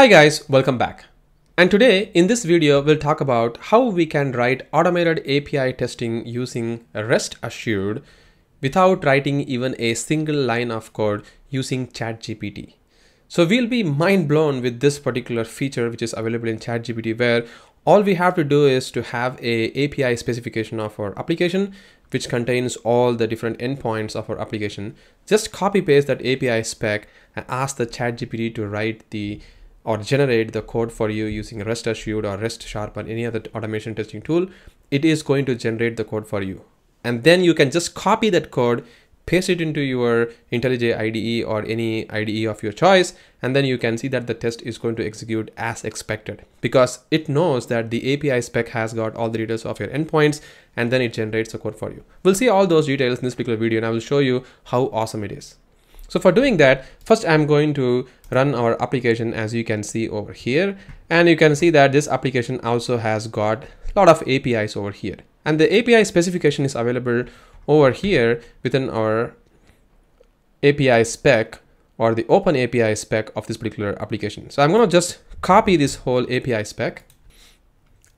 Hi guys, welcome back. And today in this video, we'll talk about how we can write automated API testing using REST Assured without writing even a single line of code using ChatGPT. So we'll be mind blown with this particular feature, which is available in ChatGPT, where all we have to do is to have an API specification of our application, which contains all the different endpoints of our application. Just copy paste that API spec and ask the ChatGPT to write the or generate the code for you using REST Assured or REST Sharp or any other automation testing tool. It is going to generate the code for you. And then you can just copy that code, paste it into your IntelliJ IDE or any IDE of your choice. And then you can see that the test is going to execute as expected because it knows that the API spec has got all the details of your endpoints and then it generates the code for you. We'll see all those details in this particular video and I will show you how awesome it is. So for doing that, first I'm going to run our application as you can see over here. And you can see that this application also has got a lot of APIs over here. And the API specification is available over here within our API spec or the open API spec of this particular application. So I'm going to just copy this whole API spec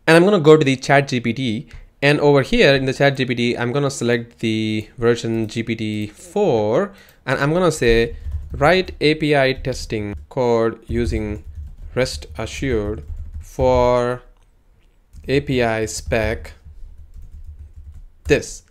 and I'm going to go to the ChatGPT. And over here in the ChatGPT, I'm going to select the version GPT-4 and I'm going to say, write API testing code using REST Assured for API spec this.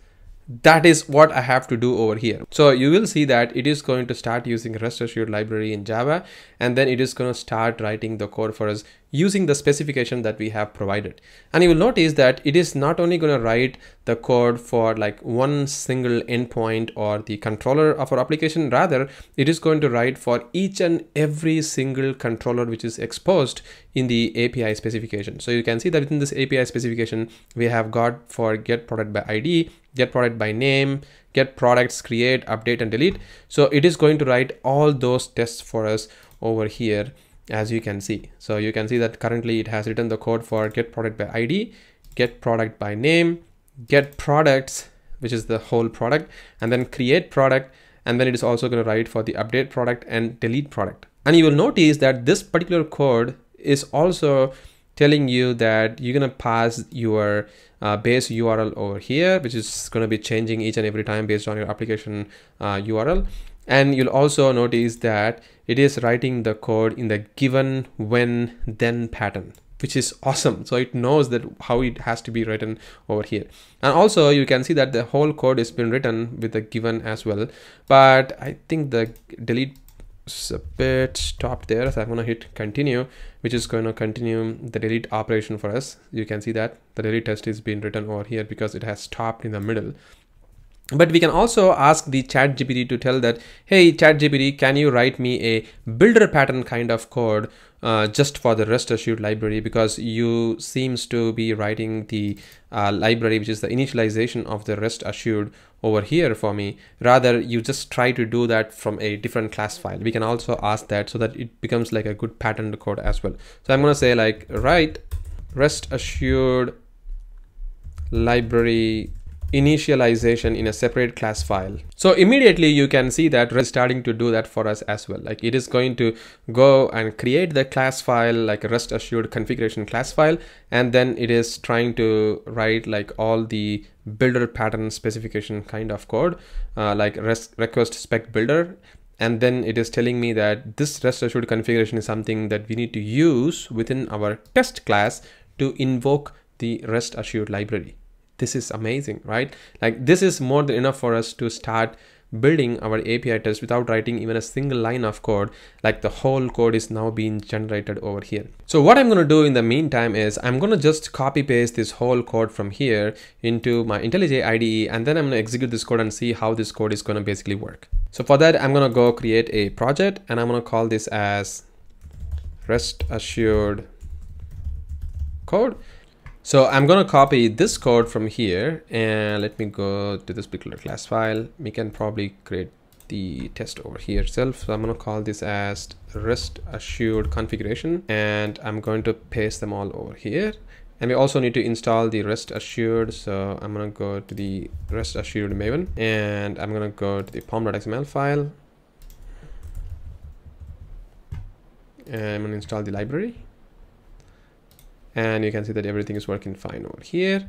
That is what I have to do over here. So you will see that it is going to start using REST Assured library in Java, and then it is going to start writing the code for us using the specification that we have provided. And you will notice that it is not only going to write the code for like one single endpoint or the controller of our application, rather it is going to write for each and every single controller which is exposed in the API specification. So you can see that within this API specification, we have got for get product by ID, get product by name, get products, create, update, and delete. So it is going to write all those tests for us over here, as you can see. So you can see that currently it has written the code for get product by ID, get product by name, get products, which is the whole product, and then create product. And then it is also going to write for the update product and delete product. And you will notice that this particular code is also telling you that you're going to pass your base URL over here, which is going to be changing each and every time based on your application URL. And you'll also notice that it is writing the code in the given, when, then pattern, which is awesome. So it knows that how it has to be written over here. And also you can see that the whole code has been written with the given as well. But I think the delete a bit stopped there, so I'm going to hit continue, which is going to continue the delete operation for us. You can see that the delete test is being written over here because it has stopped in the middle. But we can also ask the ChatGPT to tell that, hey ChatGPT, can you write me a builder pattern kind of code just for the REST Assured library, because you seems to be writing the library, which is the initialization of the REST Assured over here for me. Rather, you just try to do that from a different class file. We can also ask that so that it becomes like a good pattern code as well. So I'm going to say like, write REST Assured library initialization in a separate class file. So immediately you can see that REST is starting to do that for us as well. Like it is going to go and create the class file, like a REST Assured configuration class file. And then it is trying to write like all the builder pattern specification kind of code, like REST request spec builder. And then it is telling me that this REST Assured configuration is something that we need to use within our test class to invoke the REST Assured library. This is amazing, right? Like this is more than enough for us to start building our API test without writing even a single line of code. Like the whole code is now being generated over here. So what I'm going to do in the meantime is I'm going to just copy paste this whole code from here into my IntelliJ IDE, and then I'm going to execute this code and see how this code is going to basically work. So for that, I'm going to go create a project and I'm going to call this as REST Assured code. So I'm going to copy this code from here and let me go to this particular class file. We can probably create the test over here itself. So I'm going to call this as REST Assured configuration and I'm going to paste them all over here. And we also need to install the REST Assured. So I'm going to go to the REST Assured Maven and I'm going to go to the pom.xml file. I'm going to install the library. And you can see that everything is working fine over here.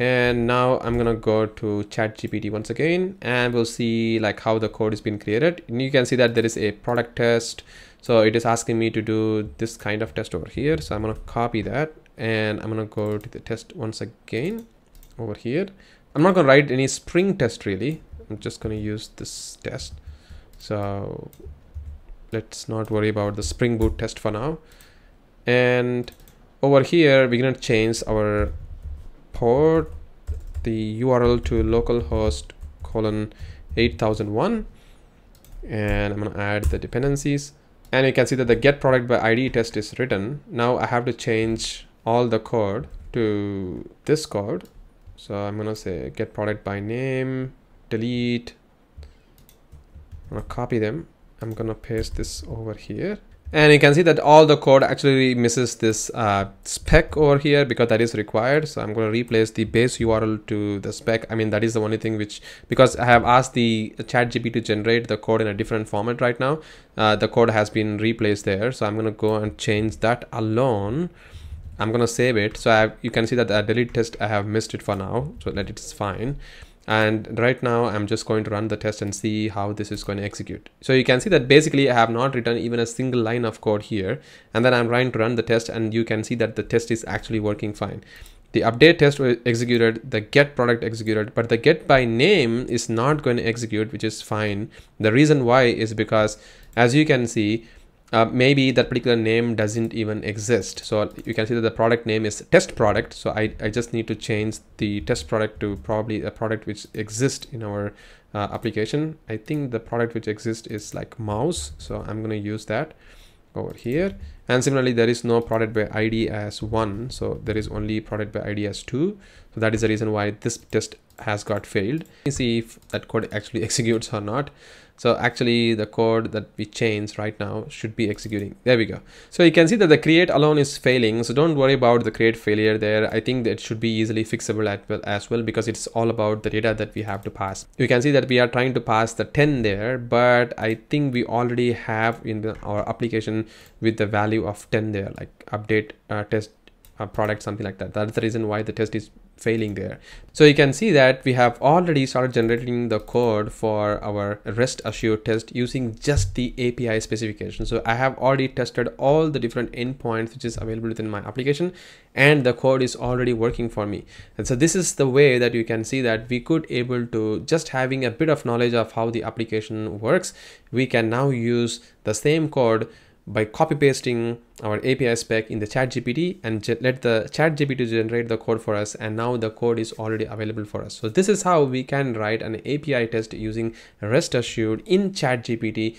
And now I'm gonna go to ChatGPT once again, and we'll see like how the code is being created. And you can see that there is a product test. So it is asking me to do this kind of test over here. So I'm gonna copy that, and I'm gonna go to the test once again over here. I'm not gonna write any Spring test really. I'm just gonna use this test. So let's not worry about the Spring Boot test for now. And over here, we're gonna change our port, the URL to localhost:8001, and I'm gonna add the dependencies. And you can see that the get product by ID test is written. Now I have to change all the code to this code. So I'm gonna say get product by name, delete. I'm gonna copy them. I'm gonna paste this over here. And you can see that all the code actually misses this spec over here because that is required. So I'm going to replace the base URL to the spec. I mean, that is the only thing which, because I have asked the ChatGPT to generate the code in a different format right now. The code has been replaced there. So I'm going to go and change that alone. I'm going to save it. So you can see that the delete test, I have missed it for now. So that it's fine. And right now I'm just going to run the test and see how this is going to execute. So you can see that basically I have not written even a single line of code here. And then I'm trying to run the test, and you can see that the test is actually working fine. The update test was executed, the get product executed, but the get by name is not going to execute, which is fine. The reason why is because, as you can see, maybe that particular name doesn't even exist. So you can see that the product name is test product. So I just need to change the test product to probably a product which exists in our application. I think the product which exists is like mouse. So I'm going to use that over here. And similarly, there is no product by ID as 1. So there is only product by ID as 2. So that is the reason why this test has got failed. Let me see if that code actually executes or not. So actually the code that we changed right now should be executing. There we go. So you can see that the create alone is failing. So don't worry about the create failure there. I think that should be easily fixable as well, because it's all about the data that we have to pass. You can see that we are trying to pass the 10 there, but I think we already have in our application with the value of 10 there, like update test product, something like that. That's the reason why the test is failing there. So you can see that we have already started generating the code for our REST Assured test using just the API specification. So I have already tested all the different endpoints which is available within my application, and the code is already working for me. And so this is the way that you can see that we could able to, just having a bit of knowledge of how the application works, we can now use the same code by copy pasting our API spec in the ChatGPT and let the ChatGPT generate the code for us. And now the code is already available for us. So this is how we can write an API test using REST Assured in ChatGPT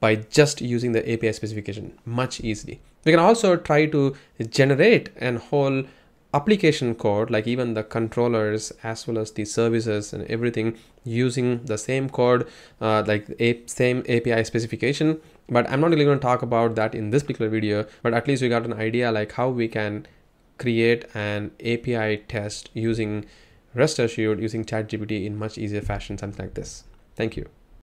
by just using the API specification much easily. We can also try to generate an whole application code, like even the controllers as well as the services and everything, using the same code, like same API specification. But I'm not really going to talk about that in this particular video, but at least we got an idea like how we can create an API test using REST Assured using ChatGPT in much easier fashion, something like this. Thank you.